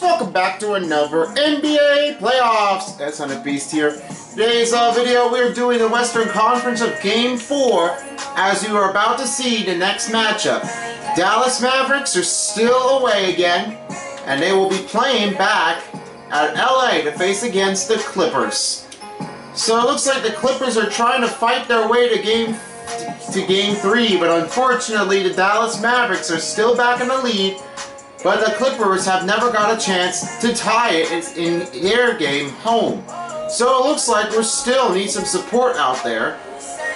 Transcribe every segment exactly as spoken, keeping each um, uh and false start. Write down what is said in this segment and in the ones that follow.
Welcome back to another N B A playoffs. That's on a beast here. Today's uh, video, we're doing the Western Conference of Game four, as you are about to see the next matchup. Dallas Mavericks are still away again, and they will be playing back at L A to face against the Clippers. So it looks like the Clippers are trying to fight their way to game to game three, but unfortunately the Dallas Mavericks are still back in the lead. But the Clippers have never got a chance to tie it in their game home. So it looks like we still need some support out there.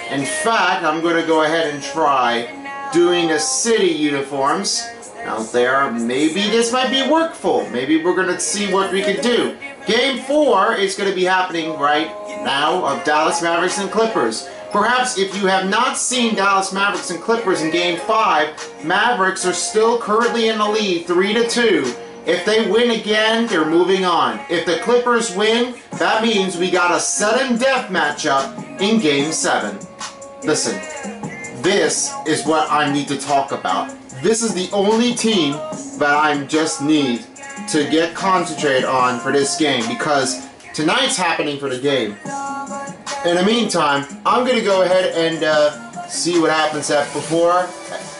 In fact, I'm going to go ahead and try doing the city uniforms out there. Maybe this might be workful. Maybe we're going to see what we can do. Game four is going to be happening right now of Dallas Mavericks and Clippers. Perhaps if you have not seen Dallas Mavericks and Clippers in Game five, Mavericks are still currently in the lead three to two. If they win again, they're moving on. If the Clippers win, that means we got a sudden death matchup in Game seven. Listen, this is what I need to talk about. This is the only team that I just need to get concentrated on for this game, because tonight's happening for the game. In the meantime, I'm going to go ahead and uh, see what happens at before.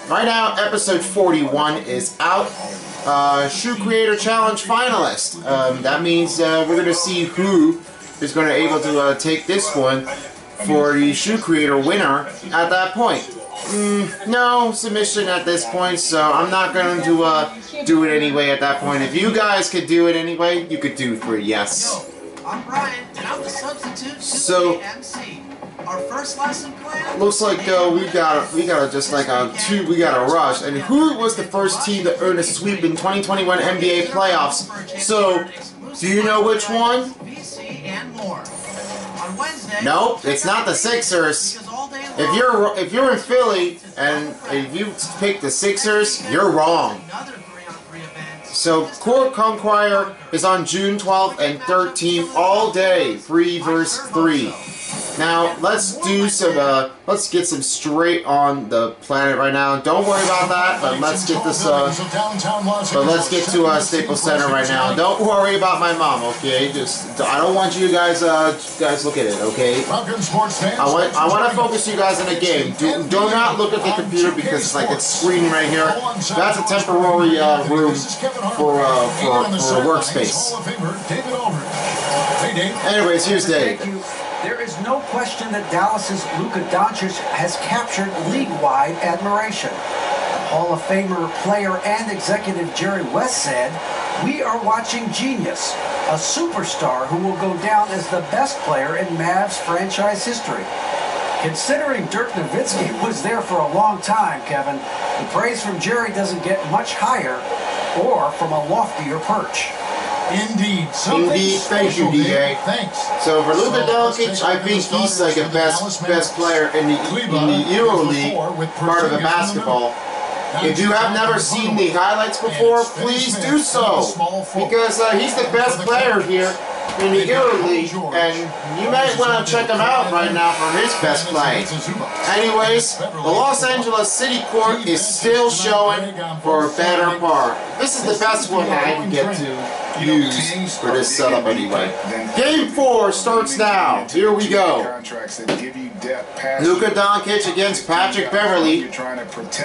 Right now, episode forty-one is out. Uh, Shoe Creator Challenge finalist. Um, that means uh, we're going to see who is going to be able to uh, take this one for the Shoe Creator winner at that point. Mm, no submission at this point, so I'm not going to uh, do it anyway at that point. If you guys could do it anyway, you could do it for yes. I'm Brian, and I'm the substitute so, M C. Our first lesson plan. Looks like uh, we got a, we got a, just like a two we got a rush. And who was the first team to earn a sweep in twenty twenty-one N B A playoffs? So, do you know which one? Nope, it's not the Sixers. If you're if you're in Philly and if you pick the Sixers, you're wrong. So, Court Conquire is on June twelfth and thirteenth all day, three versus three. Now, let's do some, uh, let's get some straight on the planet right now. Don't worry about that, but let's get this, uh, but let's get to, uh, Staples Center right now. Don't worry about my mom, okay? Just, I don't want you guys, uh, guys look at it, okay? I want, I want to focus you guys on the game. Do, do not look at the computer because it's like it's screening right here. That's a temporary, uh, room. For, uh, for, for a workspace. Anyways, here's Dave. There is no question that Dallas's Luka Doncic has captured league-wide admiration. Hall of Famer, player, and executive Jerry West said, "We are watching genius, a superstar who will go down as the best player in Mavs franchise history." Considering Dirk Nowitzki was there for a long time, Kevin, the praise from Jerry doesn't get much higher or from a loftier perch. Indeed. Indeed. Thank you, D A. Thanks. So for Luka Doncic, I think he's like a best best player in the, in the Euro League part of the basketball. If you have never seen the highlights before, please do so, because uh, he's the best player here in the Euro League, and you might want to check him out right now for his best play. Anyways, the Los Angeles City Court is still showing for a better par. This is the best one I can get to use for this setup anyway. Game four starts now. Here we go. Luka Doncic against Patrick Beverley.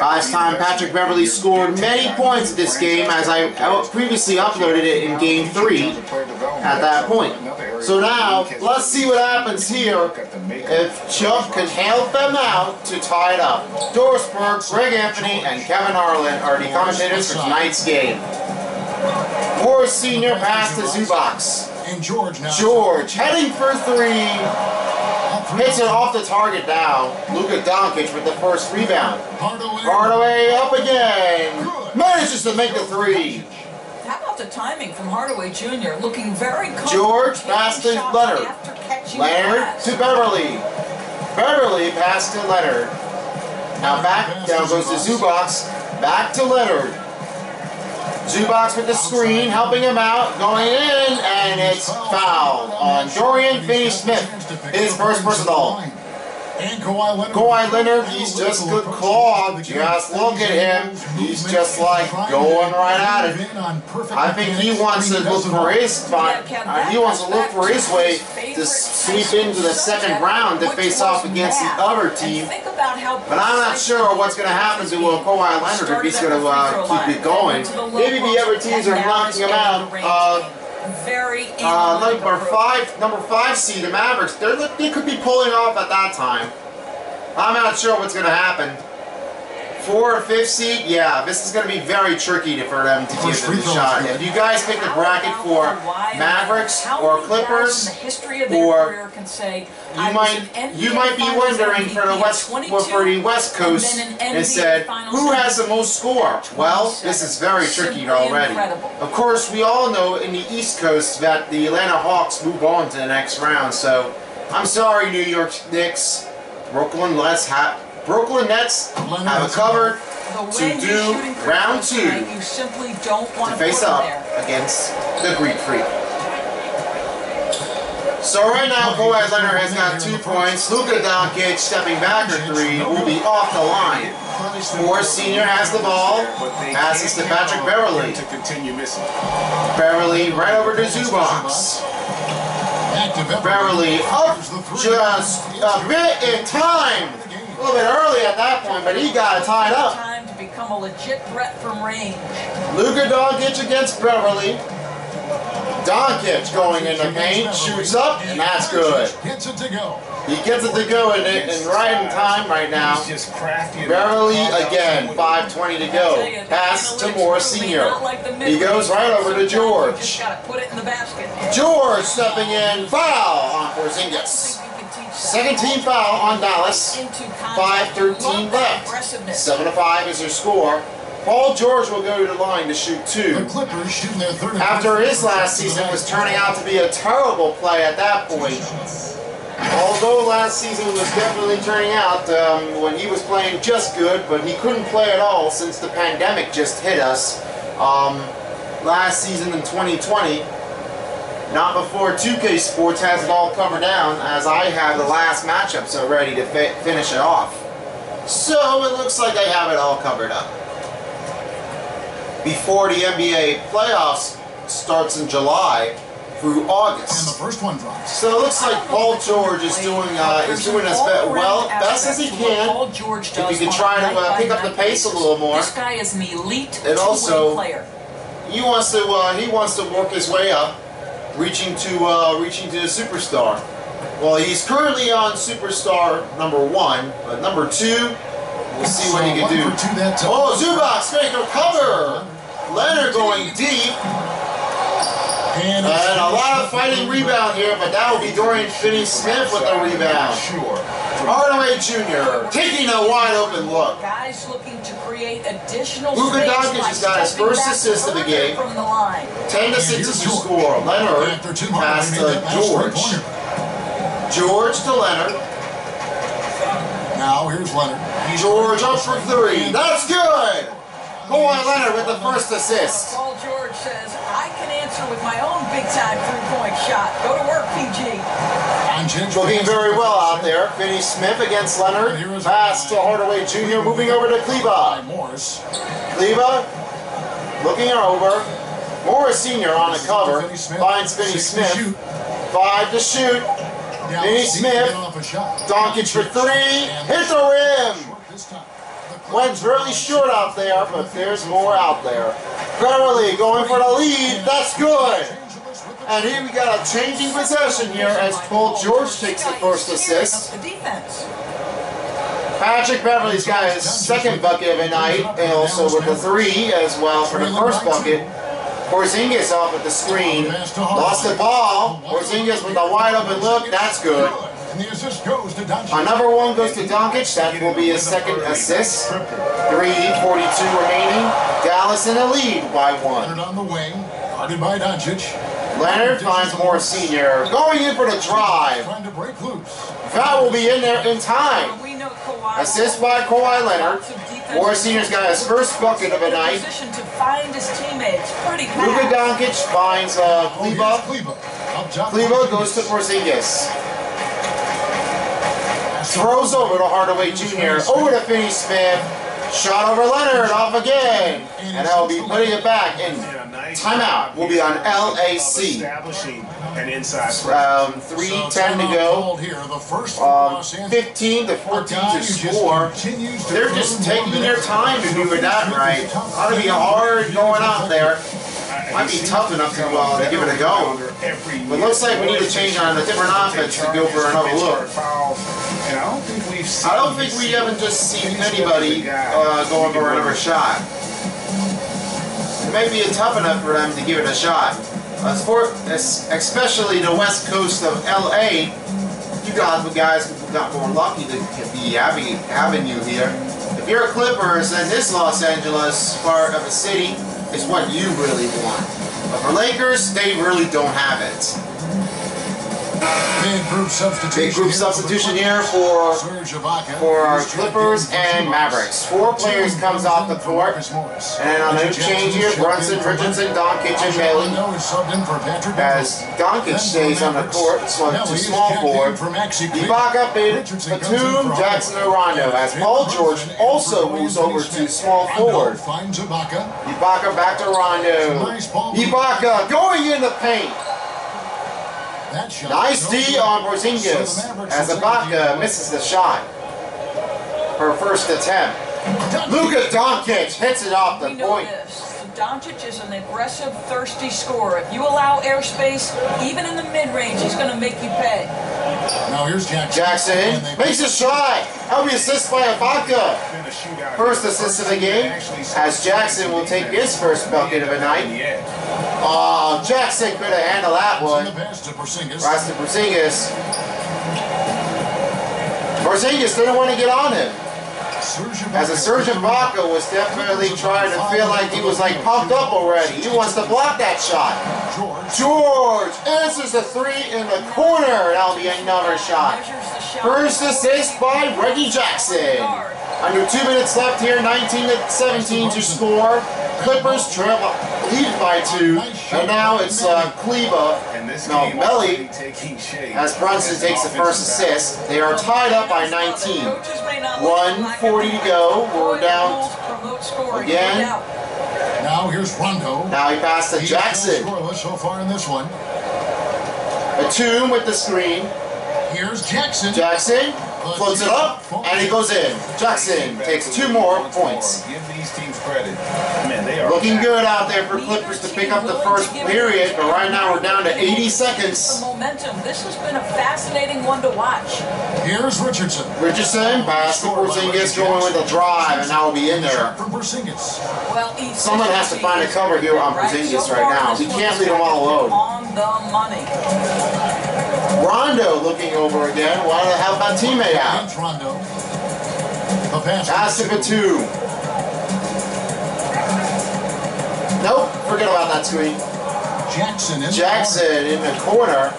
Last time Patrick Beverley scored many points in this game, as I previously uploaded it in game three at that point. So now, let's see what happens here if Chubb can help them out to tie it up. Doris Burke, Greg Anthony, and Kevin Harlan are the commentators for tonight's game. Morris Senior pass to Zubox. George heading for three. Hits it off the target now. Luka Doncic with the first rebound. Hardaway up again. Manages to make the three. How about the timing from Hardaway Junior looking very calm. George passed to Leonard. Leonard to Beverley. Beverley passed to Leonard. Now back, down goes to Zubox. Back to Leonard. Zubox with the screen, helping him out, going in, and it's fouled on Dorian Finney-Smith, his first personal. Kawhi Leonard, he's just good clogged. Just look at him. He's just like going right at it. I think he wants to look for his spot. Uh, he wants to look for his way to sweep into the second round to face off against the other team. But I'm not sure what's going to happen to uh, Kawhi Leonard if he's going to uh, keep it going. Maybe the other teams are knocking him out. Uh, Very uh, number five, number five seed, the Mavericks. They're, they could be pulling off at that time. I'm not sure what's going to happen. Four or fifth seed, yeah, this is going to be very tricky for them to give them the shot. If you guys pick the bracket for Mavericks or Clippers, or you might you might be wondering for the West for the West Coast and said who has the most score? Well, this is very tricky already. Of course, we all know in the East Coast that the Atlanta Hawks move on to the next round. So I'm sorry, New York Knicks, Brooklyn, let's have. Brooklyn Nets have a cover to do round two to face up against the Greek Freak. So right now, Kawhi Leonard has got two points. Luka Doncic stepping back for three will be off the line. Morris Senior has the ball, passes to Patrick Beverley. Beverley right over to Zubox. Beverley up just a bit in time. A little bit early at that point, but he got it tied up. Time to become a legit threat from range. Luka Doncic against Beverley. Doncic going in the paint, shoots up, and that's good. Gets it to go. He gets it to go in it, and right in time right now. Beverley again, five twenty to go. Pass to Morris Senior. He goes right over to George. George stepping in, foul on Porzingis. Second team foul on Dallas, five thirteen left, seven to five is their score. Paul George will go to the line to shoot two. After his last season was turning out to be a terrible play at that point, although last season was definitely turning out um, when he was playing just good, but he couldn't play at all since the pandemic just hit us um, last season in twenty twenty. Not before two K Sports has it all covered down, as I have the last matchups already to fi finish it off. So it looks like I have it all covered up. Before the N B A playoffs starts in July through August. And the first one drops. So it looks like Paul George is doing uh, is doing as well best as he can. If he can try to uh, pick up the pace a little more. This guy is an elite and also he wants to uh, he wants to work his way up. Reaching to uh, reaching to the superstar. Well, he's currently on superstar number one, but number two, we'll see what he can do. Oh, Zubox make a cover. Leonard going deep, and a lot of fighting rebound here, but that will be Dorian Finney-Smith with a rebound. Hardaway Junior taking a wide open look. Guys looking to create additional space. Luka Doncic has got his first assist of the game. ten to six is the score. Leonard pass to George. George to Leonard. Now here's Leonard. George up for three. That's good. Kawhi Leonard with the first assist. Paul George says, "I can answer with my own big-time three-point shot. Go to work, P G." Looking very well out there. Finney-Smith against Leonard. Pass to Hardaway Junior Moving over to Kleba. Kleba looking her over. Morris Senior on the cover, finds Finney Smith, five to shoot, Finney Smith, Donkic for three, hit the rim! Wind's really short out there, but there's more out there. Beverly going for the lead, that's good! And here we got a changing possession here as Paul George takes the first assist. Patrick Beverly's got his second bucket of the night, and also with the three as well for the first bucket. Porzingis off at the screen, lost the ball. Porzingis with a wide open look, that's good. Our number one goes to Donkic, that will be his second assist. three forty-two remaining, Dallas in the lead by one. Leonard finds Morris Senior going in for the drive. That will be in there in time. Assist by Kawhi Leonard. Morris Senior's got his first bucket of the night. Luka Donkic finds uh, Kleba. Kleba goes to Porzingis. Throws over to Hardaway Junior Over to Finney Smith. Shot over Leonard. Off again. And that will be putting it back in. Timeout will be on L A C. Um, three ten to go. Um, fifteen to fourteen to score. They're just taking their time to do it that right. Ought to be hard going out there. Might be tough enough to, uh, to give it a go. But looks like we need to change on a different offense to go for another look. I don't think we haven't just seen anybody uh, going for another shot. It may be tough enough for them to give it a shot. Especially the west coast of L A, you got guys who got more lucky to be having, having you here. If you're a Clippers, then this Los Angeles part of a city is what you really want. But for Lakers, they really don't have it. Big group substitution, Big group substitution here for, for our Clippers and Mavericks. Four players comes off the court. And then on the change here, Brunson, Richardson, Donkic, and Bailey. As Donkic stays on the court, so two small forward. Ibaka, Batum, Jackson, and Rondo. As Paul George also moves over to small forward. Ibaka back to Rondo. Ibaka going in the paint. Nice D on Porzingis as Ibaka misses the shot. Her first attempt. Luka Donkic hits it off the point. Donkic is an aggressive, thirsty scorer. If you allow airspace, even in the mid-range, he's going to make you pay. Now here's Jackson. Jackson makes a shot. That'll be assist by Ibaka. First assist of the game as Jackson will take his first bucket of the night. Oh, uh, Jackson could have handled that one. Pass to Porzingis. Porzingis didn't want to get on him. As a Serge Ibaka was definitely trying to feel like he was like pumped up already. He wants to block that shot. George answers the three in the corner. That'll be another shot. First assist by Reggie Jackson. Under two minutes left here, nineteen to seventeen to score. Clippers trail lead by two, and now it's uh, Kleba, no, Melly, as Brunson takes the first assist. They are tied up by nineteen. one forty to go, we're down again. Now here's Rondo. Now he passed to Jackson. Batum with the screen. Here's Jackson. Jackson floats it up, and he goes in. Jackson takes two more points. Looking good out there for Clippers to pick up the first period, but right now we're down to eighty seconds. Momentum. This has been a fascinating one to watch. Here's Richardson. Richardson, pass to Porzingis, going with a drive, and now will be in there. Someone has to find a cover here on Porzingis right now. We can't leave them all alone. Rondo looking over again. Why the hell about teammate out? Pass to Batum. Nope, forget about that screen. Jackson in, Jackson in the corner.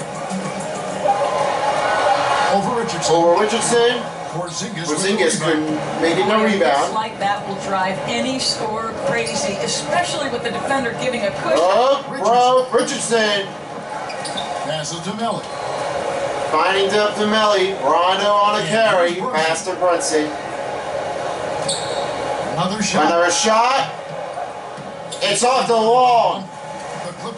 Over Richardson. Over Richardson. Porzingis, Porzingis making no rebound. Like that will drive any scorer crazy, especially with the defender giving a cushion. Oh, bro, Richardson. Passes to Melly. Finding depth to Melly. Rondo on a carry. Pass to Brunson. Another shot. Another shot. It's off the wall.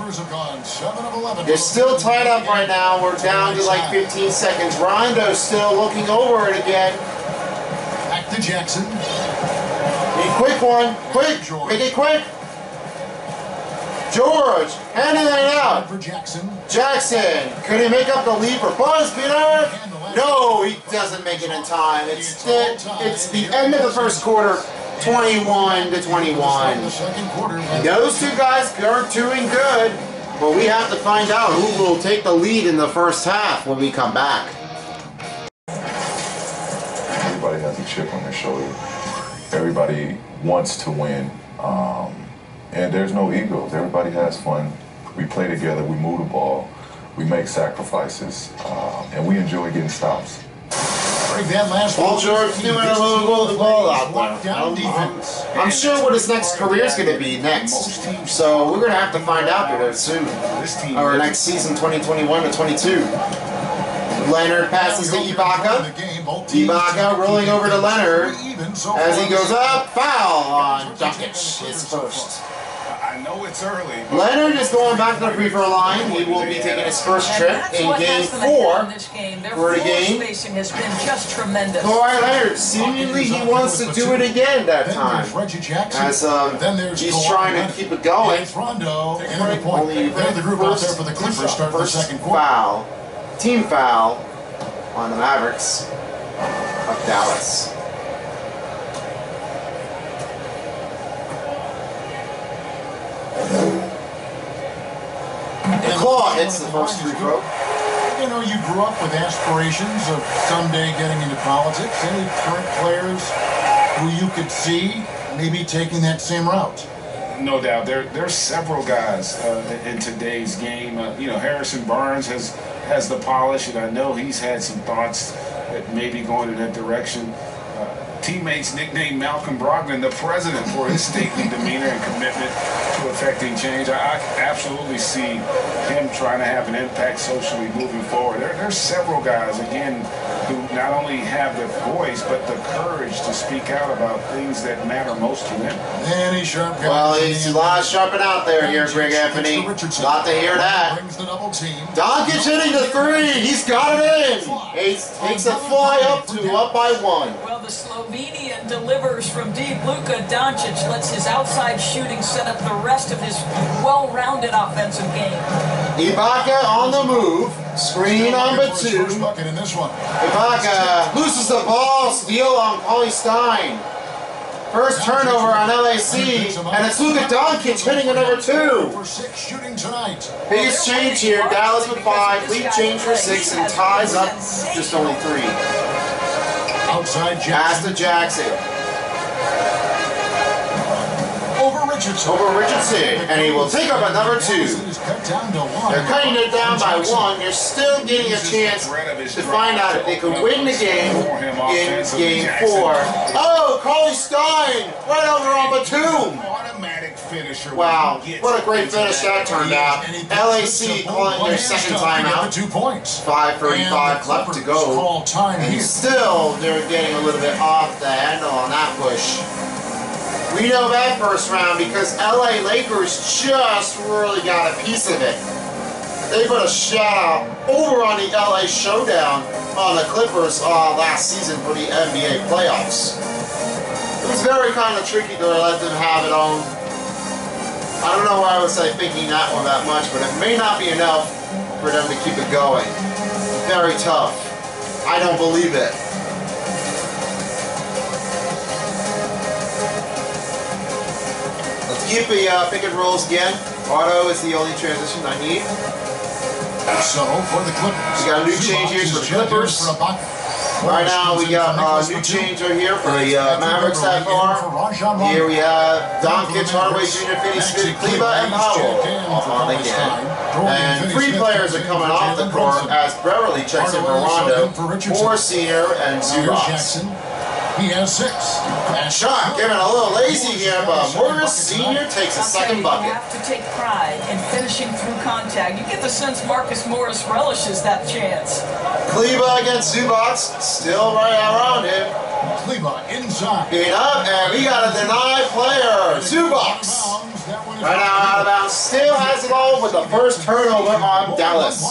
Brewers have gone seven of eleven. They're still tied up right now. We're down to like fifteen seconds. Rondo's still looking over it again. Back to Jackson. Need quick one. Quick. Make it quick. George, handing that out. For Jackson. Jackson, could he make up the lead for Buzz Beater? No, he doesn't make it in time. It's the, it's the end of the first quarter, twenty-one to twenty-one. Those two guys are doing good, but we have to find out who will take the lead in the first half when we come back. Everybody has a chip on their shoulder. Everybody wants to win. Um, And there's no egos. Everybody has fun. We play together. We move the ball. We make sacrifices, um, and we enjoy getting stops. Break that last ball, George. Doing a little roll the ball out there. I'm, I'm, I'm sure what his next career is going to be next. So we're going to have to find out here soon. Or next season, twenty twenty-one to twenty-two. Leonard passes to Ibaka. Ibaka rolling over to Leonard as he goes up. Foul on Dukic. His first. I know it's early. Leonard is going back to the free throw line. He will be taking his first trip in game four. For the game. Kawhi Leonard, seemingly he wants to do it again that time. As um, he's trying to keep it going. Only first, first foul, team foul on the Mavericks of Dallas. Claw hits the first free throw. You know, you grew up with aspirations of someday getting into politics. Any current players who you could see maybe taking that same route? No doubt. There, there's several guys uh, in today's game. Uh, you know, Harrison Barnes has has the polish, and I know he's had some thoughts that maybe going in that direction. Teammates nicknamed Malcolm Brogdon the president for his stately demeanor and commitment to affecting change. I, I absolutely see him trying to have an impact socially moving forward. There, there's several guys, again, who not only have the voice, but the courage to speak out about things that matter most to them. And he's sharp. Well, he's a lot of sharping out there here, Greg Anthony. Not to hear that. Doncic hitting the three. He's got it in. He takes a fly up to up by one. Well, the Slovenian delivers from deep. Luka Doncic lets his outside shooting set up the rest of his well-rounded offensive game. Ibaka on the move. Screen on Batum. Ibaka loses the ball. Steal on Paulie Stein. First turnover on L A C, and it's Luka Doncic hitting a number two. Biggest change here. Dallas with five. Lead change for six, and ties up just only three. Outside Jackson. Pass to Jackson. Over Richardson. Over Richardson, and he will take up a number two. They're cutting it down by one. They're still getting a chance to find out if they could win the game in game four. Oh, Cauley Stein right over on Batum. Wow, what a great finish that turned out. L A C calling their second timeout. five thirty-five left to go. And still, they're getting a little bit off the handle on that push. We know that first round because L A Lakers just really got a piece of it. They put a shutout over on the L A Showdown on the Clippers uh, last season for the N B A playoffs. It was very kind of tricky to let them have it on. I don't know why I was like, thinking that one that much, but it may not be enough for them to keep it going. Very tough. I don't believe it. Keep the uh, pick and rolls again. Auto is the only transition I need. So for the Clippers, we got a new change here for the Clippers. Right now we got a uh, new change right here for the uh, Mavericks that far. Here we have Doncic, Hardaway Junior, Finney Smith, Kleba, and Powell on again. And three players are coming off the court as Beverly checks in for Rondo, for Senior, and Zubac. He has six. And Sean giving a little lazy here, but Morris Senior takes a second bucket. You have to take pride in finishing through contact. You get the sense Marcus Morris relishes that chance. Kleba against Zubac, still right around him. Kleba inside. Beat up, and we got a denied player, Zubac. Right out of bounds, still has it all with the first turnover on Dallas.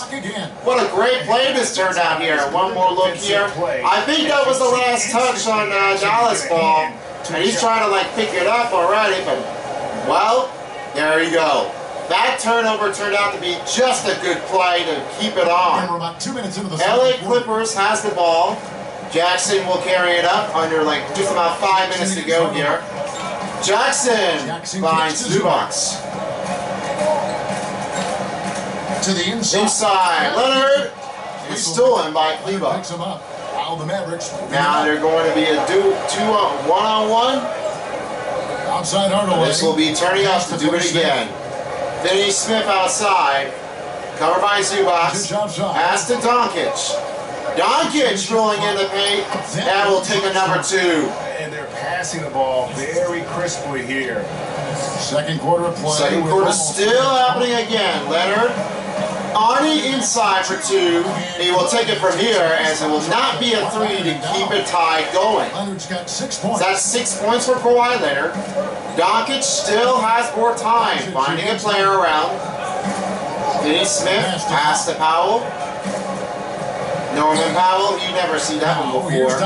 What a great play this turned out here. One more look here. I think that was the last touch on uh, Dallas ball. And he's trying to like pick it up already, but well, there you go. That turnover turned out to be just a good play to keep it on. L A Clippers has the ball. Jackson will carry it up under like just about five minutes to go here. Jackson, Jackson finds Zubac. To the inside. Inside. Leonard is stolen by Kleba. Picks him up. All the Mavericks. Now they're going to be a do two on one on one. Outside Hardaway. This will be turning up to do it again. Finney Smith outside. Covered by Zubac. Pass to Donkic. Donkic rolling in the paint. That will take a number two. Passing the ball very crisply here. Second quarter of play. Second quarter still happening again. Leonard on the inside for two. He will take it from here as it will not be a three to keep it tied going. Leonard's got six points. That's six points for Kawhi Leonard. Donkic still has more time finding a player around. Finney Smith pass to Powell. Norman Powell, you never see that one before.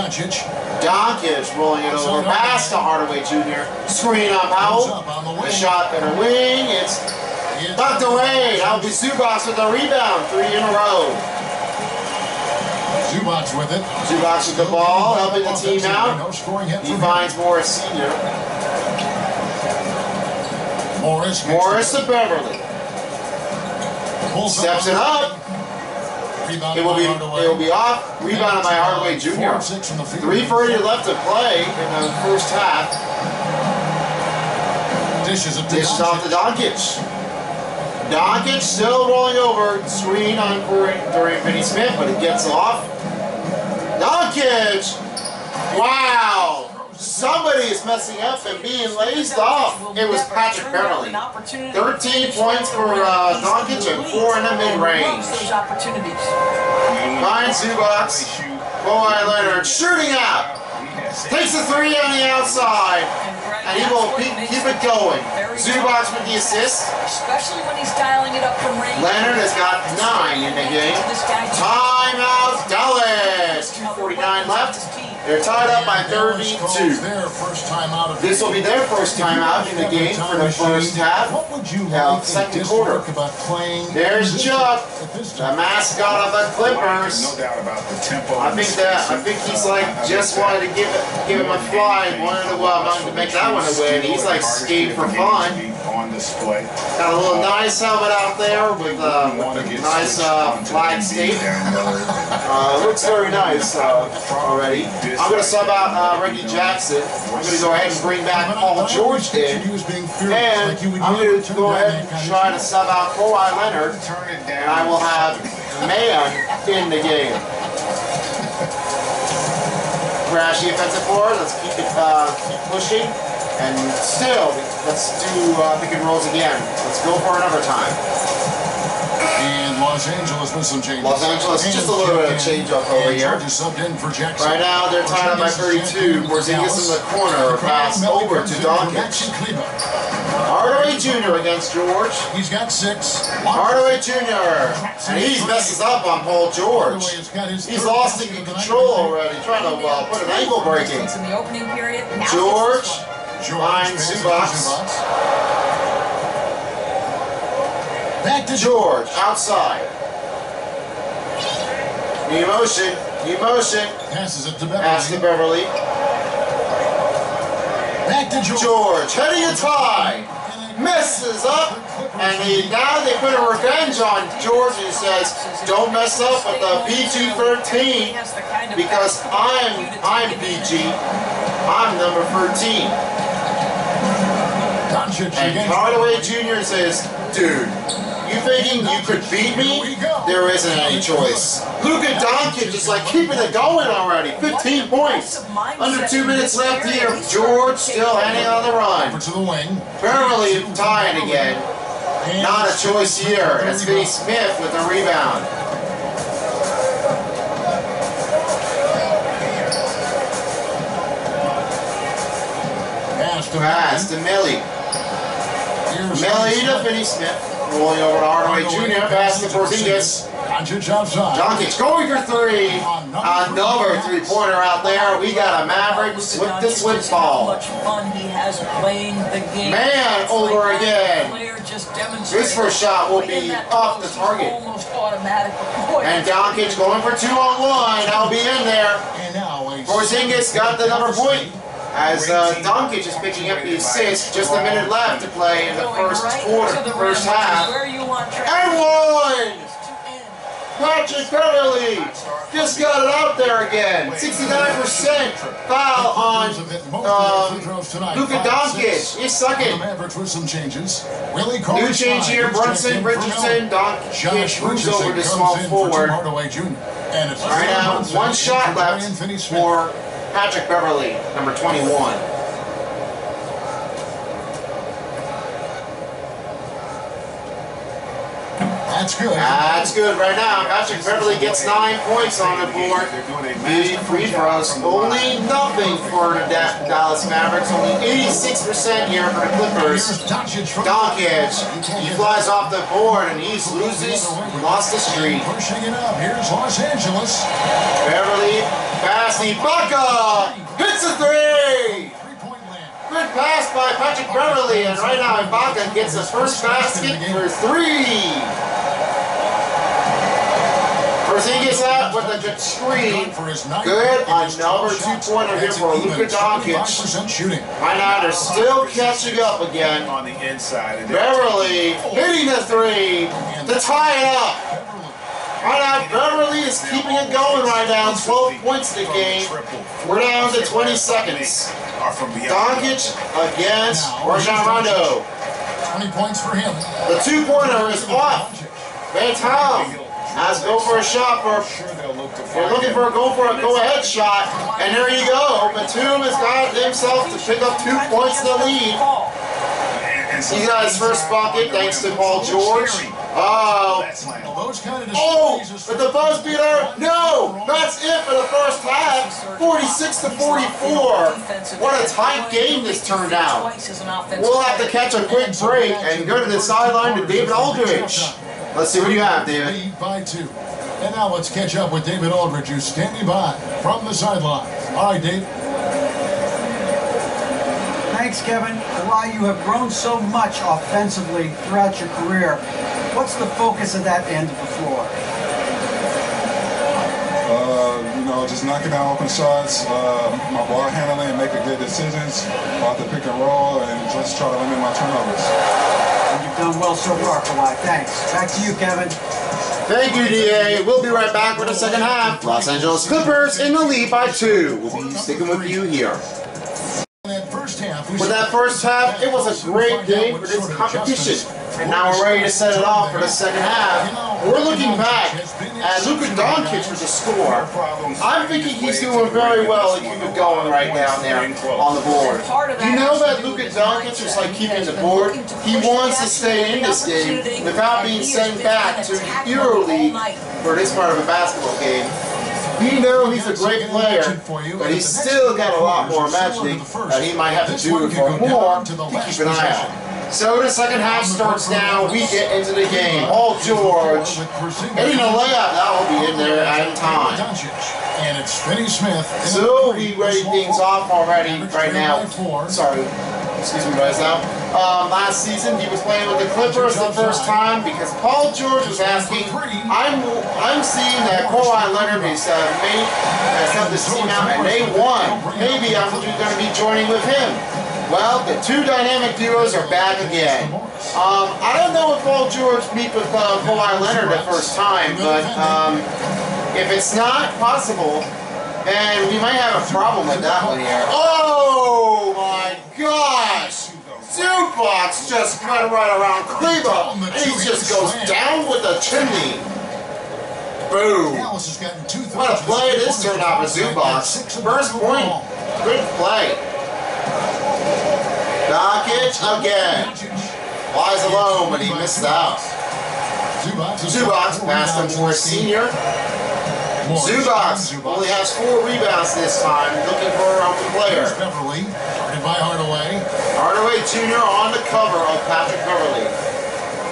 Donkic rolling it over past to Hardaway Junior Screen on Powell. The shot in a wing. It's knocked away. That'll be Zubac with the rebound. Three in a row. Zubac with it. Zubac with the ball, helping the team out. He finds Morris Senior Morris. Morris to Beverly. Steps it up. It will be it will be off, rebounded by Hardaway Junior three forty left to play in the first half. Dishes off to Donkic. Donkic still rolling over, screen on Dorian Finney-Smith, but it gets off. Donkic! Wow! Somebody is messing up and being lazed off. It was Patrick Beverly. thirteen points for uh, Donkic and four in the mid-range. Finds Zubac. Kawhi Leonard shooting out. Takes a three on the outside. And he will keep, keep it going. Zubac with the assist. Especially when he's dialing it up from range. Leonard has got nine in the game. Timeout, Dallas. two forty-nine left. They're tied up by thirty-two. This will be their first time out in the game for the first half. Now, second quarter. There's Chuck, the mascot of the Clippers. I think that I think he's like just wanted to give it, give him a fly, wanted to, uh, to make that one away, and he's like skating for fun. Got a little nice helmet out there with, uh, with a nice uh, flag state. Uh, looks very nice uh, already. I'm going to sub out uh, Reggie Jackson. I'm going to go ahead and bring back Paul George in. And I'm going to go ahead and try to sub out Kawhi Leonard. And I will have Mayan in the game. Crashy offensive forward. Let's keep it uh, keep pushing. And still, let's do uh, pick and rolls again. Let's go for another time. And Los Angeles with some changes. Los Angeles, just a little bit of change up over here. Right now, they're tied up by thirty-two. Porzingis in the corner, pass over to Donkic. Hardaway Junior against George. He's got six. Hardaway Junior And he messes up on Paul George. He's lost in control already, trying to uh, put an ankle breaking. George. Line Zubac. Back to George, outside. New motion, new motion. Passes it to Beverly. Pass to Beverly. Back to George. George, heading a tie. Messes up. And he, now they put a revenge on George and says, don't mess up with the P G thirteen because I'm, I'm P G. I'm number thirteen. And Hardaway Junior says, dude, you thinking you could beat me? There isn't any choice. Luka Doncic is like keeping it going already. fifteen points. Under two minutes left here. George still hanging on the run. Barely tying again. Not a choice here. It's Finney Smith with the rebound. Pass to Millie. Maeda Finney Smith rolling over to Hardaway Junior Pass to Porzingis. Doncic going for three. Another three-pointer out there. We got a Mavericks with the slip ball. Man over again. This first shot will be off the target. And Doncic going for two on one. That'll be in there. Porzingis got the number point. As uh, Doncic is picking up the assist, just a minute left to play in the first quarter, first half. And one! Patrick Beverly just got it out there again. sixty-nine percent foul on um, Luka Doncic. He's sucking. New change here, Brunson, Richardson, Doncic moves over to small forward. Right now, one shot left for Patrick Beverly, number twenty-one. That's good. That's good right now. Patrick Beverly gets nine points on the board. Big free throws. Only nothing for the Dallas Mavericks. Only eighty-six percent here for the Clippers. Doncic, he flies off the board and he loses. He lost the streak. Pushing it up. Here's Los Angeles. Beverly, pass. Ibaka hits a three. Good pass by Patrick Beverly, and right now Ibaka gets his first basket for three. Porzingis out with a good screen. Good, another two-pointer here for Luka Doncic. Right now they're still catching up again. On the inside, Beverly hitting the three to tie it up. Right now, Beverly is keeping it going right now. twelve points in the game. We're down to twenty seconds. Doncic against Rajon Rondo. twenty points for him. The two-pointer is off. Van Towne has to go for a shot. For, we're looking for a go for a go-ahead shot, and there you go. Batum has got himself to pick up two points in the lead. He got his first bucket thanks to Paul George. Oh, oh, but the buzz beater, no, that's it for the first half, forty-six to forty-four. What a tight game this turned out. We'll have to catch a quick break and go to the sideline to David Aldridge. Let's see what you have, David. By two. And now let's catch up with David Aldridge, who's standing by from the sideline. All right, Dave. Thanks, Kevin. While you have grown so much offensively throughout your career, what's the focus of that end of the floor? Uh, you know, just knocking out open shots, uh, my ball handling, and making good decisions about the pick and roll, and just try to limit my turnovers. Done well so far, Kawhi. Thanks. Back to you, Kevin. Thank you, D A. We'll be right back with the second half. Los Angeles Clippers in the lead by two. We'll be sticking with you here. For that first half, it was a great game for this competition. And now we're ready to set it off for the second half. We're looking back at Luka Doncic with the score. I'm thinking he's doing very well at keeping going right down there on the board. You know that Luka Doncic is like keeping the board. He wants to stay in this game without being sent back to the EuroLeague for this part of a basketball game. We know he's a great player, but he's still got a lot more matching that he might have to do for more to keep an eye out. So the second half starts now. We get into the game. Paul George hitting a layup. That will be in there at time. And it's Finney Smith. So we ready things off already right now. Sorry. Excuse me guys now. Um, last season he was playing with the Clippers the first time because Paul George was asking. I'm I'm seeing that Kawhi Leonard has uh, made has helped this team out and they won. Maybe I'm going to be joining with him. Well, the two dynamic duos are back again. Um, I don't know if Paul George meet with uh, Kawhi Leonard the first time, but um, if it's not possible, then we might have a problem with that one here. Oh my gosh! Zubac just cut right around Kleber, and he just goes down with a chimney. Boom! What a play this turned out for Zubac. First point, good play. Doncic again. Flies alone, but he missed out. Zubac passed him for a senior. Zubac only has four rebounds this time, looking for a role player. Here's Beverly, guarded by Hardaway. Hardaway Junior on the cover of Patrick Beverly.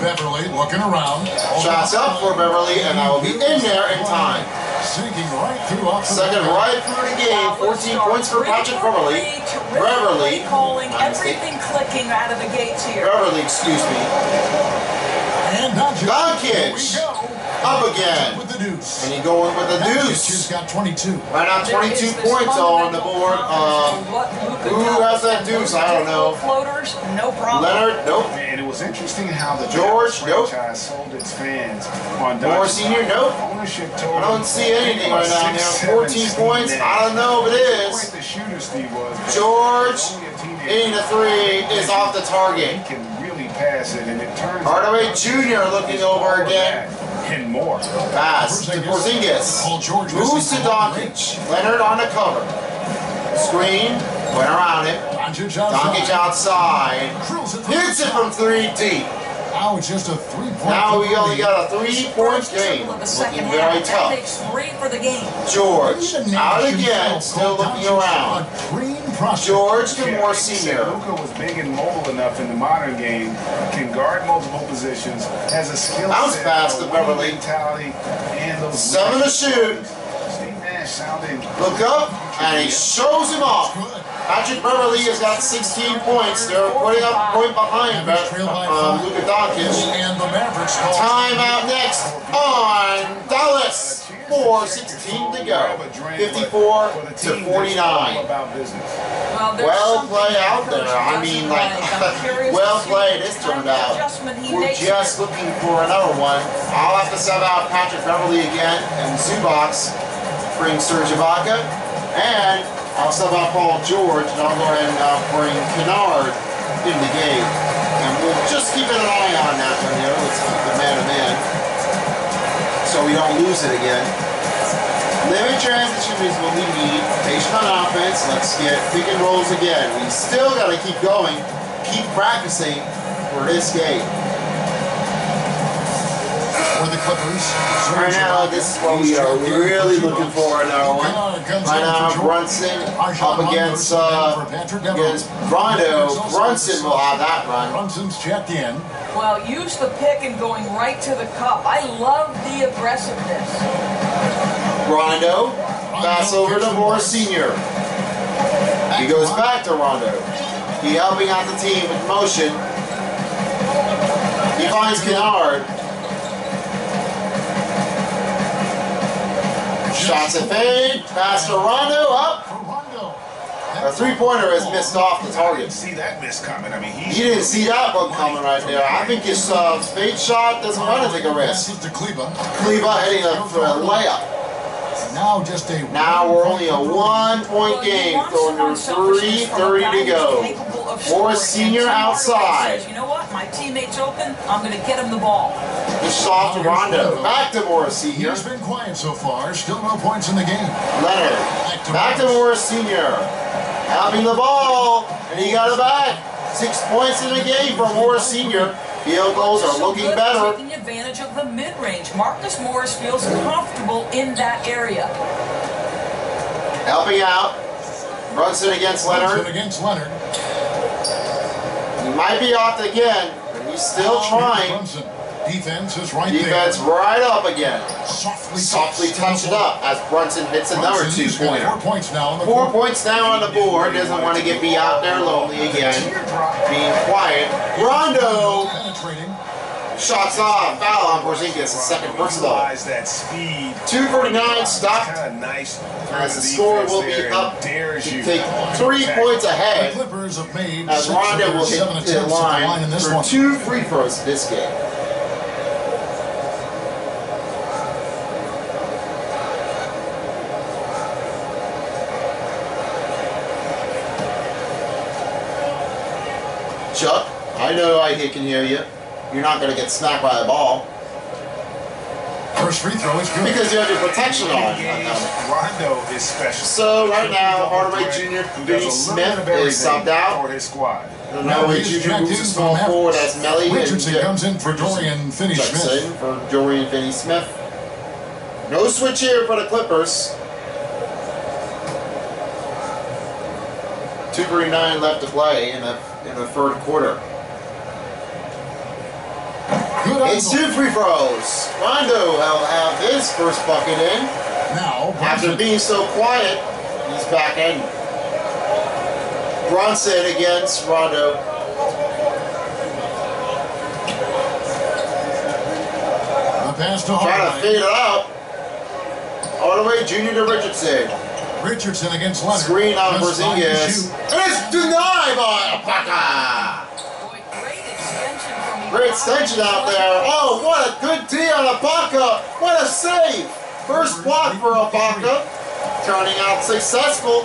Beverly looking around. Shots up for Beverly, and that will be in there in time. Sinking right through off the second right through the game. fourteen points for Patrick Beverly. Beverly calling everything clicking out of the gates here. Beverly, excuse me. And Doncic up again. With the deuce. And he going with the deuce. He's got twenty-two. Right now, twenty-two points on the board. Um, who has that deuce? I don't know. Floaters, no problem. Leonard, nope. And it was interesting how the George franchise nope. sold its fans on Moore Senior, nope. I don't see anything right now. fourteen points. I don't know if it is. George in the three is off the target. Hardaway Junior looking over again. And more. Pass to Porzingis. Moves to Doncic. Leonard on the cover. Screen. Went around it. Doncic outside. Hits it from three deep. Now it's just a three-point. Now we only got a three-point game. Looking very tough. George out again. Still looking around. George Moore Senior. Luka was big and mobile enough in the modern game, can guard multiple positions, has a skill set, fast to Beverly. Mentality, and those seven to shoot. Steve Nash sounding. Look up, and he shows him off. Patrick Beverly has got sixteen points. They're putting up point behind um, Luka Doncic. Timeout next on Dallas. four sixteen to go. fifty-four to forty-nine. Well played out there. I mean, like, well played. It's turned out. We're just looking for another one. I'll have to sub out Patrick Beverly again and Zubac. Bring Serge Ibaka. And I'll sub out Paul George. And I'll go ahead and uh, bring Kennard in the game. And we'll just keep an eye on that one here. Let's keep the man to man. So we don't lose it again. Living transition is what we need. Patient on offense. Let's get pick and rolls again. We still got to keep going, keep practicing for this game. For the Clippers. Right now, this is what we are really looking for in our one. Right now, Brunson up against uh, against Rondo. Brunson will have that run. Brunson's checked in. Well, use the pick and going right to the cup. I love the aggressiveness. Rondo, pass over to Moore Senior. He goes back to Rondo. He helping out the team with motion. He finds Kennard. Shots at fade, pass to Rondo, up. A three-pointer has missed off the target. See that miss coming? I mean, he didn't see that one coming right there. I think his uh, fade shot doesn't want to take a risk. Kleba heading up for a layup. Now just a now we're only a one-point game. Under three thirty to go. Moore Senior outside. You know what? My teammate's open. I'm going to get him the ball. Just soft to Rondo. Back to Moore Senior. He's been quiet so far. Still no points in the game. Leonard. Back to Moore Senior. Having the ball, and he got it back. Six points in the game for Moore Senior. Field goals are looking better. Taking advantage of the mid-range. Marcus Morris feels comfortable in that area. Helping out. Brunson against Leonard. Brunson against Leonard. He might be off again, but he's still trying. Brunson. Defense is right Defense there. right up again. Softly, Softly touch it up as Brunson hits another two-pointer. Four points now on the four board. points now on the board. Doesn't want to get me out there lonely again. Being quiet. Rondo. Shots off. Foul on Porzingis. Second personal. two forty-nine stopped. As the score will be up. You take three points ahead. As Rondo will hit the line for two free throws this game. Chuck, I know I can hear you. You're not going to get snapped by a ball. First free throw is good. Because you have your protection on. Rondo is special. So right now, Hardaway Junior Dooney Smith is subbed out. For his squad. Hardaway Junior moves his small forward as Melly. Richardson comes in for Dorian Finney-Smith. For Dorian Finney-Smith. No switch here for the Clippers. two thirty-nine left to play in the in the third quarter. It's two free throws. Rondo will have his first bucket in. Now, after being so quiet, he's back in. Bronson against Rondo. Pass to trying to fade it out. All the way, Junior to Richardson. Richardson against Leonard. Screen on Porzingis. And it's denied by Apaka. Great extension out there. Oh, what a good D on Apaka. What a save. First block for Apaka. Turning out successful.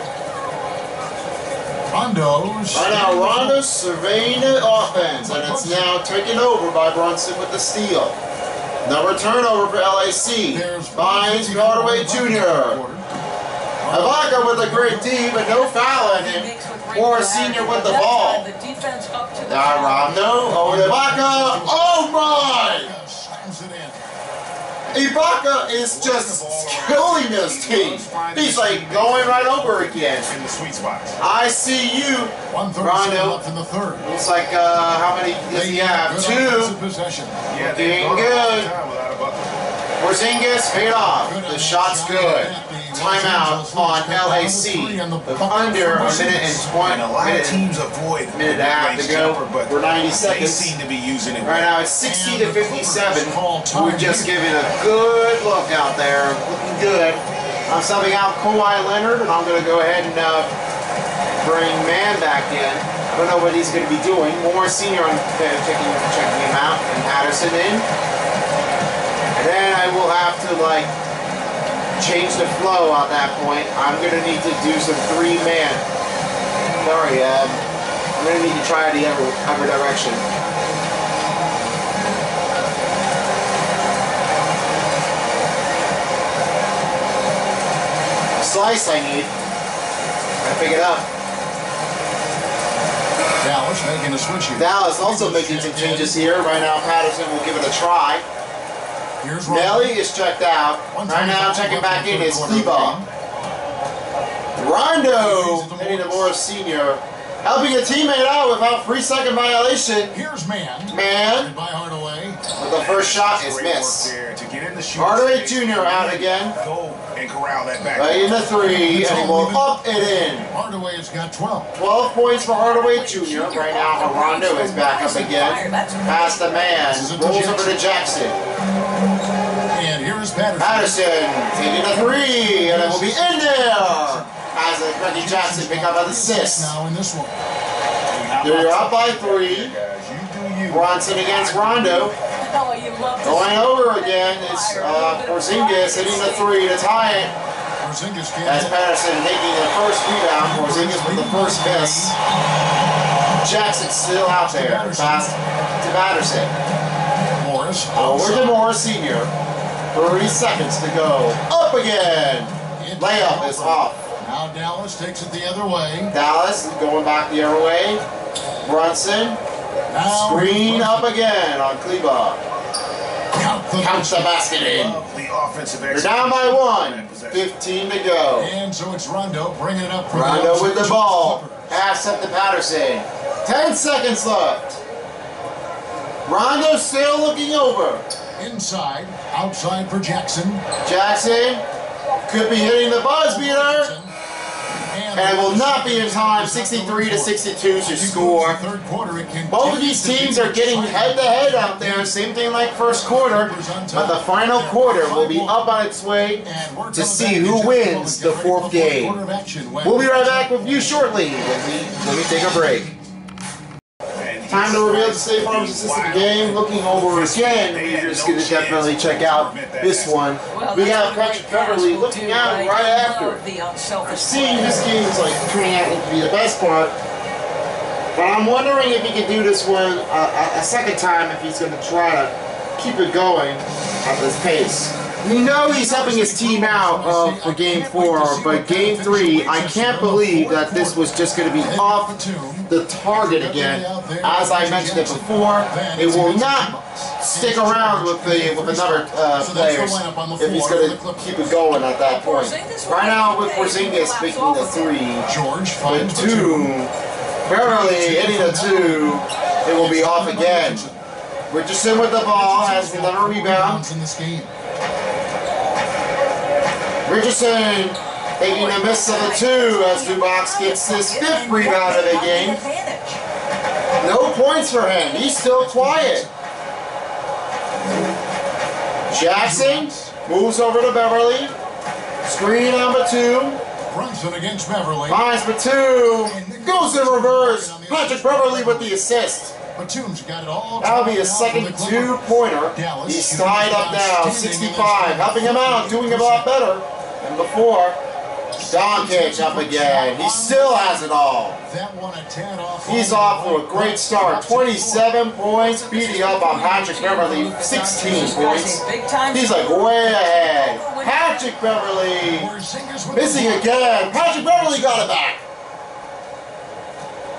Rondo's. Right now, Rondo's surveying the offense. And it's now taken over by Brunson with the steal. Another turnover for L A C. Finds Hardaway Junior. Avaka with a great D, but no foul on him. Or Senior with the ball. Now Rondo over to Ibaka. Oh my! Ibaka is just killing this team. He's like going right over again. In the sweet spot. I see you, Rondo. Looks like uh, how many does he have? Two. Yeah, doing good. Porzingis fade off. The shot's good. Timeout on L A C. The under a minute and twenty. A lot of teams avoid minute and a half to go. But we're ninety seconds. Seem to be using it right now. It's sixty to fifty-seven. We're just giving a good look out there. Looking good. I'm subbing out Kawhi Leonard, and I'm going to go ahead and uh, bring Mann back in. I don't know what he's going to be doing. More Senior on uh, checking checking him out, and Patterson in. And then I will have to like. change the flow on that point. I'm going to need to do some three-man. Sorry, um, I'm going to need to try the other, other direction. A slice I need. I pick it up. Dallas making a switch here. Dallas also making some changes here. Right now, Patterson will give it a try. Nelly is checked out. Right now, checking back in is Kleba. Rondo, Eddie DeMora Senior, helping a teammate out without three-second violation. Here's Mann. Mann. But the first shot is missed. Hardaway Junior out again. Right in the three, and he will up and in. Hardaway has got twelve. twelve points for Hardaway Junior Right now, Rondo is back up again. Pass the man. Rolls over to Jackson. Patterson, taking a three, and it will be in there! As the Reggie Jackson pick up an assist. They're up by three. Bronson against Rondo. Going over again is uh, Porzingis hitting the three to tie it. As Patterson taking the first rebound, Porzingis with the first miss. Jackson still out there. Pass to Patterson. Morris. Over to Morris Senior. Thirty seconds to go. Up again. Layup is off. Now Dallas takes it the other way. Dallas going back the other way. Brunson. Now screen up again on Kleba. Counts the basket in. They're down by one. Fifteen to go. And so it's Rondo bringing it up. For Rondo with the ball. Pass up to Patterson. Ten seconds left. Rondo still looking over. Inside, outside for Jackson. Jackson could be hitting the buzz beater. And it will not be in time. sixty-three to sixty-two to score. Both of these teams are getting head-to-head out there. Same thing like first quarter. But the final quarter will be up on its way to see who wins the fourth game. We'll be right back with you shortly when we, when we take a break. Time to reveal the safe harbor system of the game. Looking over again, we're just going to definitely check out this one. We have Patrick Beverly looking out right after it. Seeing this game is like turning out to be the best part. But I'm wondering if he can do this one uh, a second time, if he's going to try to keep it going at this pace. We know he's helping his team out uh, for game four, but game three, I can't believe that this was just going to be off the target again. As I mentioned it before, it will not stick around with the with another uh, players if he's going to keep it going at that point. Right now, with Porzingis picking the three, the two, barely hitting the two, it will be off again. Richardson with the ball has another rebound. Richardson taking the miss of the two as Zubox gets his fifth rebound of the game. No points for him. He's still quiet. Jackson moves over to Beverly. Screen number two. Brunson against Beverly. Finds Batum. Goes in reverse. Patrick Beverly with the assist. Batum's got it all. That'll be his second two-pointer. He's tied up now, sixty-five. Helping him out, doing a lot better than before. Doncic up again. He still has it all. He's off to a great start. twenty-seven points, beating up on Patrick Beverly. sixteen points. He's like way ahead. Patrick Beverly missing again. Patrick Beverly got it back.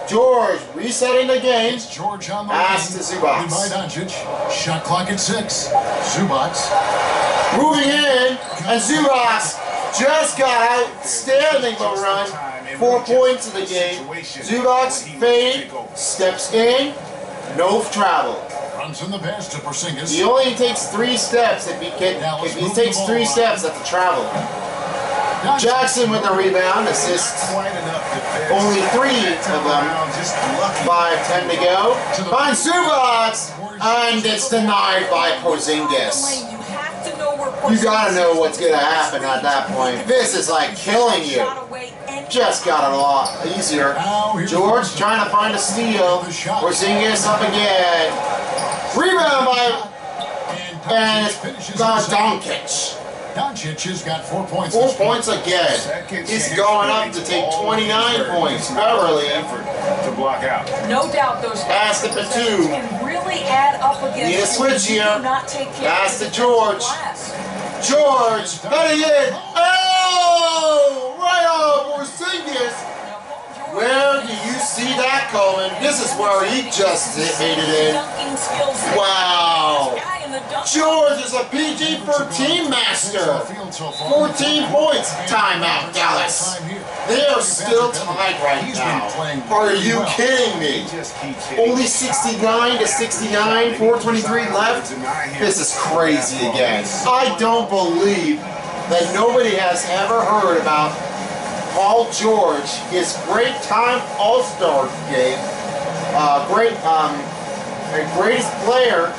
George resetting the game. It's George on the pass to Zubac. Shot clock at six. Zubac moving in, and Zubac just got outstanding the run. Four points in the game. Zubac fade, steps in, no travel. Runs in the pass to Porzingis. He only takes three steps. If he can, if he takes three steps, that's a travel. Jackson with the rebound, assists. Only three of them. five ten to go. Finds Zubac, and it's denied by Porzingis. You gotta know what's gonna happen at that point. This is like killing you. Just got it a lot easier. George trying to find a steal. Porzingis up again. Rebound by, and it's Doncic. Doncic has got four points. Four points again. He's going up to take twenty-nine points. Beverly effort to block out. No doubt those pass to Batum. Can really add up against. Need a switch here. Pass to George. George, that is it. Oh, right off Porzingis. Where do you see that going? This is where he just hit it in. Wow. George is a P G thirteen master. fourteen points. Timeout, Dallas. They are still tied right now. Are you kidding me? Only sixty-nine to sixty-nine, four twenty-three left. This is crazy again. I don't believe that nobody has ever heard about Paul George, his great time All-Star game, uh, great, um, greatest player.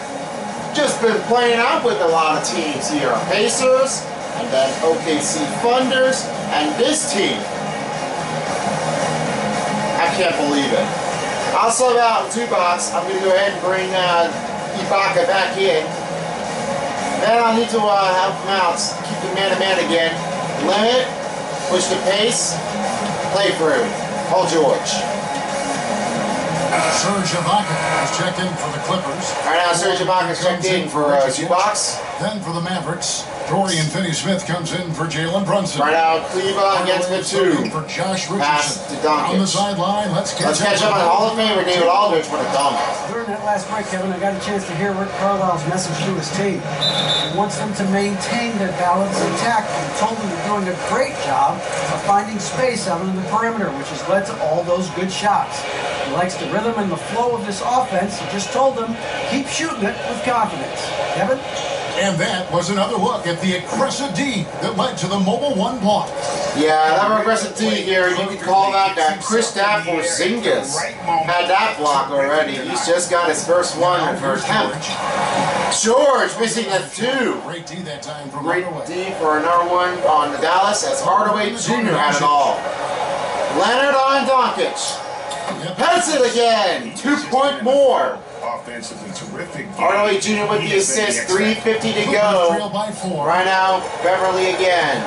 Just been playing out with a lot of teams here. Pacers, and then O K C Thunders, and this team. I can't believe it. I'll sub out Zubac. I'm going to go ahead and bring uh, Ibaka back in. Then I'll need to uh, help him out, keep the man-to-man again. Limit, push the pace, play through. Paul George. Serge Ibaka has checked in for the Clippers. Right now, Serge Ibaka checked in for uh, Zubac. Then for the Mavericks, Dorian Finney-Smith comes in for Jalen Brunson. Right now, Cleveland gets the two. For Josh Richardson. Pass to Doncic. On the sideline, let's catch, let's catch up on Hall of Famer David Aldridge with a dunk. During that last break, Kevin, I got a chance to hear Rick Carlisle's message to his team. He wants them to maintain their balance and attack. He told them they're doing a great job of finding space out in the perimeter, which has led to all those good shots. He likes the rhythm and the flow of this offense. He just told them, keep shooting it with confidence. Kevin? And that was another look at the aggressive D that led to the Mobile One block. Yeah, that aggressive D here, you could call that that Kristaps Porzingis had that block already. He's just got his first one in the first half. George missing a two. Great D that time from Great D for another one on the Dallas as Hardaway Junior had it all. Leonard on Doncic. That's it again. Two point more. Offensively terrific. Hardaway Junior with the assist, three fifty to go. Right now, Beverly again.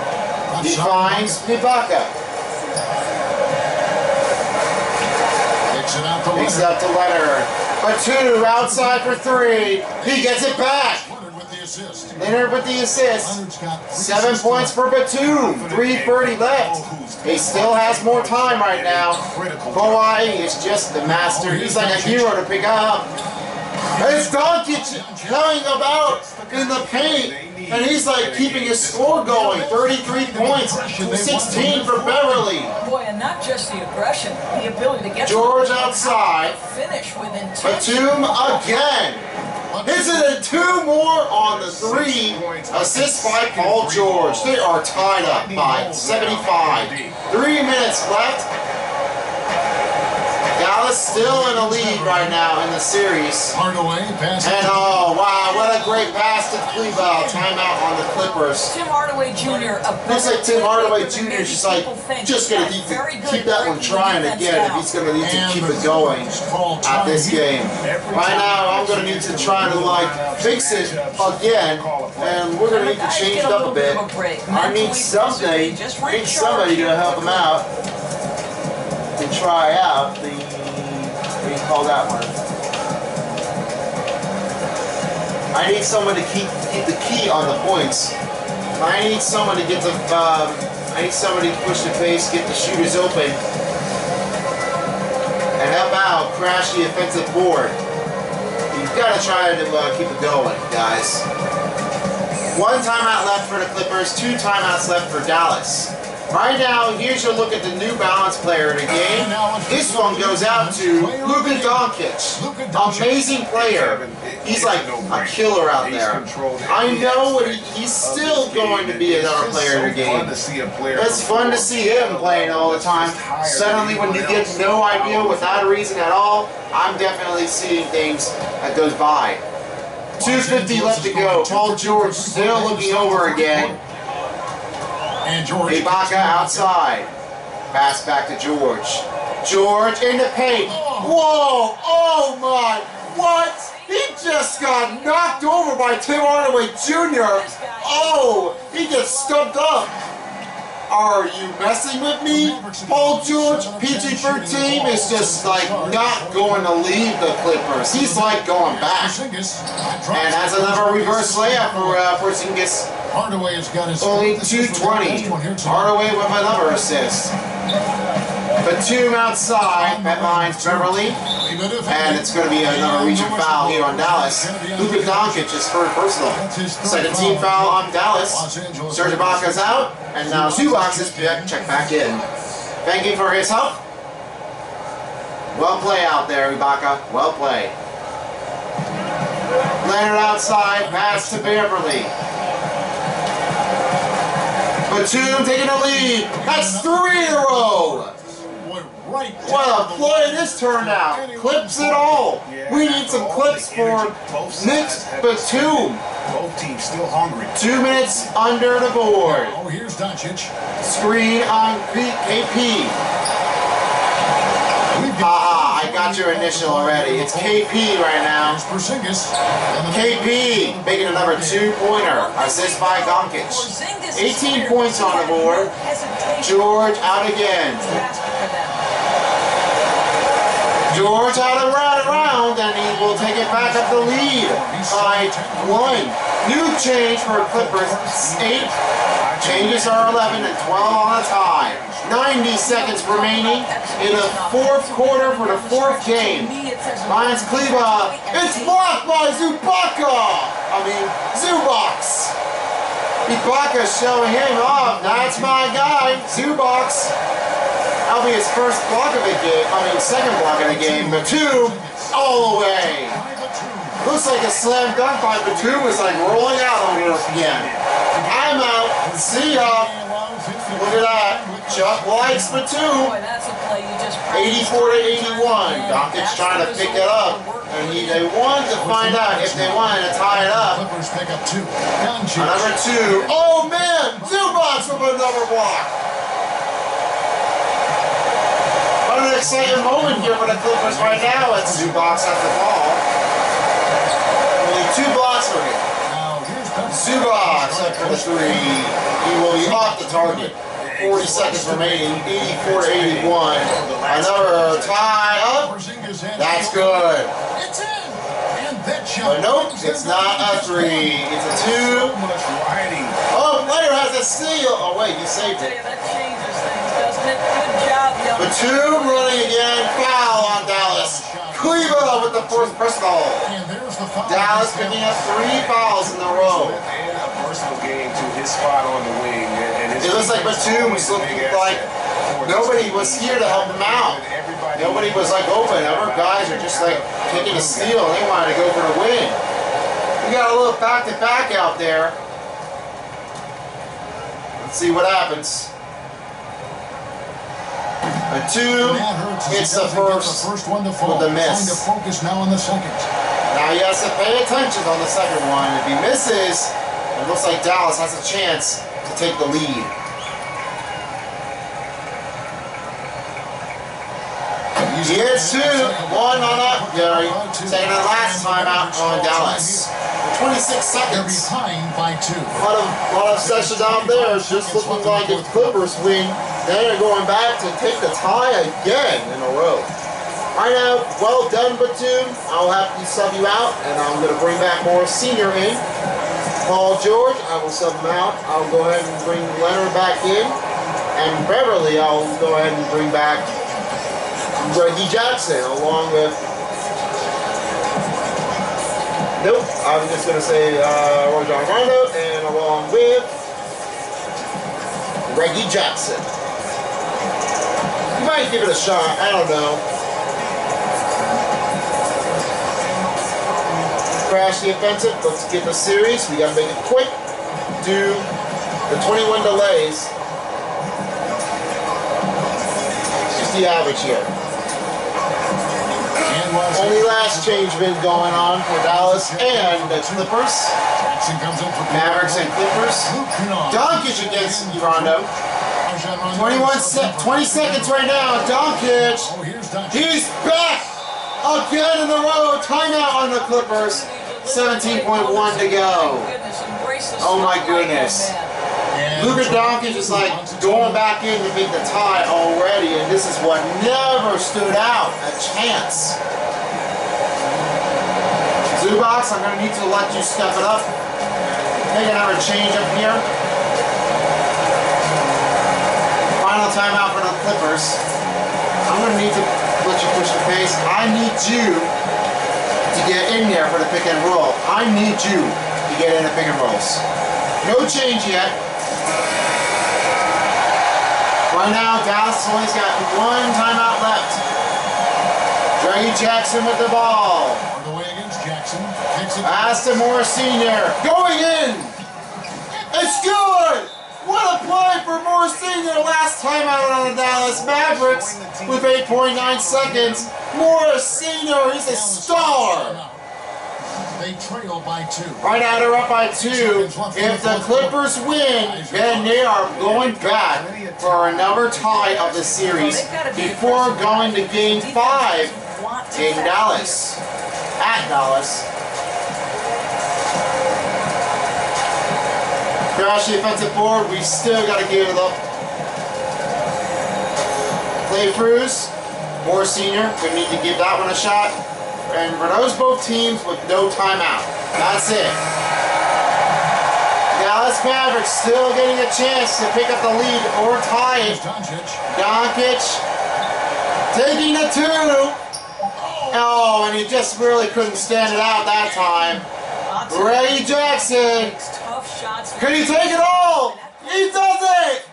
He finds Ibaka. Picks it up to Leonard. Batum outside for three. He gets it back. Leonard with the assist. Seven points for Batum. three thirty left. He still has more time right now. Kawhi is just the master. He's like a hero to pick up. It's Doncic coming about in the paint. And he's like keeping his score going. thirty-three points, sixteen for Beverly. Boy, and not just the aggression, the ability to get George outside. Finish with intention. Batum again. This is two more on the three. Assist by Paul George. They are tied up by seventy-five. Three minutes left. Dallas still in the lead right now in the series. And oh, wow, what a great pass to Cleveland. Timeout on the Clippers. Tim Hardaway Junior Looks like Tim Hardaway Junior is just like, just going to keep that one trying again if he's going to need to keep it going at this game. Right now, I'm going to need to try to like fix it again, and we're going to need to change it up a bit. I need somebody, I need somebody to help him out to try out the, what do you call that one? I need someone to keep keep the key on the points. I need someone to get the, um, I need somebody to push the pace, get the shooters open, and help out, crash the offensive board. You've got to try to uh, keep it going, guys. One timeout left for the Clippers, two timeouts left for Dallas. Right now, here's your look at the New Balance player of the game. This one goes out to Luka Doncic. Amazing player. He's like a killer out there. I know he's still going to be another player of the game. It's fun to see him playing all the time. Suddenly, when you get no idea without a reason at all, I'm definitely seeing things that goes by. two fifty left to go. Paul George still looking over again. And George Ibaka outside. Pass back to George. George in the paint. Whoa! Oh my! What? He just got knocked over by Tim Hardaway Junior Oh! He gets stumped up. Are you messing with me? Paul George, P G thirteen, is just like not going to leave the Clippers. He's like going back. And that's another reverse layup for uh, Porzingis. Hardaway has got his only two twenty. Hardaway with another assist. Batum outside, that lines Beverly, and it's going to be another reach and foul here on Dallas. Luka Doncic is for personal. Second team foul on Dallas. Serge Ibaka's out, and now Zubac is check back in. Thank you for his help. Well play out there, Ibaka. Well play. Leonard outside, pass to Beverly. Batum taking the lead. That's three in a row. What a play this turned out. Clips it all. We need some clips for Nick Batum. Both teams still hungry. Two minutes under the board. Oh, here's Doncic. Screen on K P. Ah, I got your initial already. It's K P right now. K P making another two-pointer. Assist by Doncic. eighteen points on the board. George out again. George out and right around, and he will take it back up the lead by one. New change for Clippers, eight. Changes are eleven and twelve on the tie. ninety seconds remaining in the fourth quarter for the fourth game. Finds Kleba. It's blocked by Zubaka. I mean, Zubox. Ibaka showing him off. That's my guy, Zubox. That'll be his first block of the game, I mean second block of the game. Batum all the way. Looks like a slam dunk by Batum is like rolling out on it again. I'm out. See ya. Look at that. Chuck likes Batum. eighty-four to eighty-one. Doncic's trying to pick it up. And he, they wanted to find out if they wanted to tie it up. Another two. Oh man! Zubac with another block. Exciting moment here for the Clippers right now. It's Zubac at the ball. Only two blocks for him. Zubac up for the three. He will be off the target. forty seconds remaining. eighty-four to eighty-one. Another tie up. That's good. But nope, it's not a three. It's a two. Oh, player has a steal. Oh wait, you saved it. That changes things, doesn't it? Good job, young. The two running again. Foul on Dallas. Cleveland with the fourth personal. Dallas picking up three fouls in a row. A personal game to his spot on the wing. It looks like Batum was looking like nobody was here to help him out. Nobody was like open. Other guys are just like taking a steal. They wanted to go for the win. We got a little back to back out there. Let's see what happens. A two hits the first with the miss. Now he has to pay attention on the second one. If he misses, it looks like Dallas has a chance to take the lead. Here's two, one on up, Gary. Taking the last timeout on Dallas. twenty-six seconds. A lot of, a lot of sessions out there. It's just looking like if Clippers win, they're going back to take the tie again in a row. Right now, well done, Batum. I'll have to sub you out, and I'm going to bring back Morris Senior in. Paul George, I will sub him out. I'll go ahead and bring Leonard back in. And Beverly, I'll go ahead and bring back Reggie Jackson, along with... Nope, I'm just going to say uh, Rajon Rondo, and along with Reggie Jackson. You might give it a shot, I don't know. Crash the offensive, let's get the series. We got to make it quick. Do the twenty-one delays. Just the average here. Only last change been going on for Dallas and the Clippers. Mavericks and Clippers. Doncic against Rondo. twenty-one se twenty seconds right now. Doncic. He's back again in the row. Timeout on the Clippers. seventeen point one to go. Oh my goodness. Luka Doncic is like going back in to beat the tie already, and this is what never stood out, a chance. Zubox, I'm going to need to let you step it up. Make another change up here. Final timeout for the Clippers. I'm going to need to let you push the pace. I need you to get in there for the pick and roll. I need you to get in the pick and rolls. No change yet. Right now, Dallas only's got one timeout left. Reggie Jackson with the ball. Aston Morris Senior going in. It's good. What a play for Morris Senior Last time out on the Dallas Mavericks with eight point nine seconds. Morris Senior is a star. They trail by two. Right now they're up by two. If the Clippers win, then they are going back for another tie of the series before going to game five in Dallas. At Dallas. Crash the offensive board, we still got to give it up. Clay Cruz, Moore Senior, we need to give that one a shot. And for those both teams with no timeout. That's it. Dallas Mavericks still getting a chance to pick up the lead or tie it. Doncic taking the two. Oh, and he just really couldn't stand it out that time. Reggie Jackson. Could he take it all? He does it!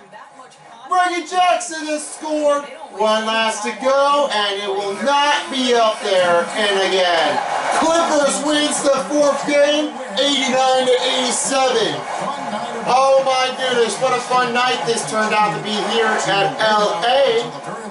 Reggie Jackson has scored. One last to go, and it will not be up there. And again, Clippers wins the fourth game, eighty-nine to eighty-seven. Oh my goodness, what a fun night this turned out to be here at L A.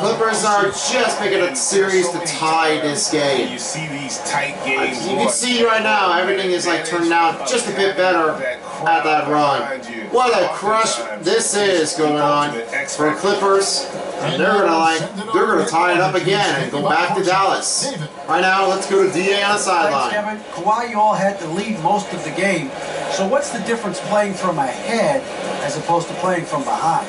Clippers are just making a series to tie this game. You see these tight games. You can see right now everything is like turned out just a bit better at that run. What a crush this is going on for Clippers. And they're gonna like they're gonna tie it up again and go back to Dallas. Right now, let's go to D A on the sideline. Kevin, Kawhi, you all had to lead most of the game. So what's the difference playing from ahead as opposed to playing from behind?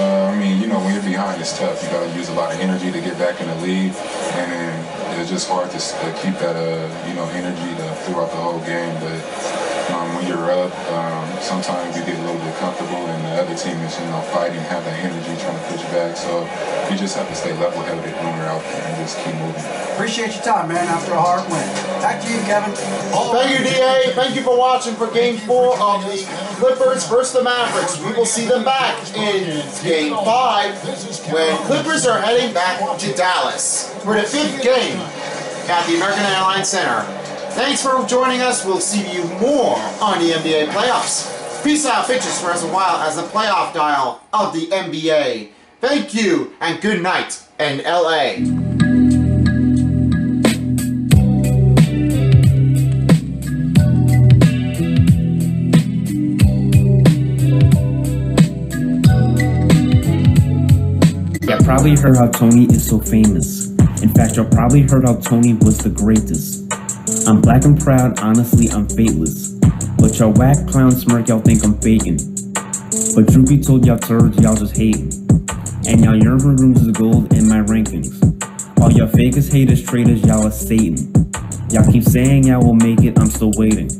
Uh, I mean, you know, when you're behind, it's tough. You got to use a lot of energy to get back in the lead, and then it's just hard to uh, keep that uh, you know energy to, throughout the whole game. But Um, when you're up, um, sometimes you get a little bit comfortable, and the other team is, you know, fighting, have that energy, trying to push back. So you just have to stay level-headed when you're out there and just keep moving. Appreciate your time, man, after a hard win. Back to you, Kevin. All Thank you, D A. Thank you for watching for Game four of the Clippers versus the Mavericks. We will see them back in Game five when Clippers are heading back to Dallas. We're the fifth game at the American Airlines Center. Thanks for joining us. We'll see you more on the N B A playoffs. Peace out, bitches, for as a while as the playoff dial of the N B A. Thank you, and good night, and L A Y'all probably heard how Tony is so famous. In fact, y'all probably heard how Tony was the greatest. I'm black and proud, honestly I'm fateless. But y'all whack clown smirk, y'all think I'm faking. But truth be told, y'all turds, y'all just hating. And y'all yearn for rooms of gold in my rankings. All y'all fakers, haters, traitors, y'all are Satan. Y'all keep saying y'all will make it, I'm still waiting.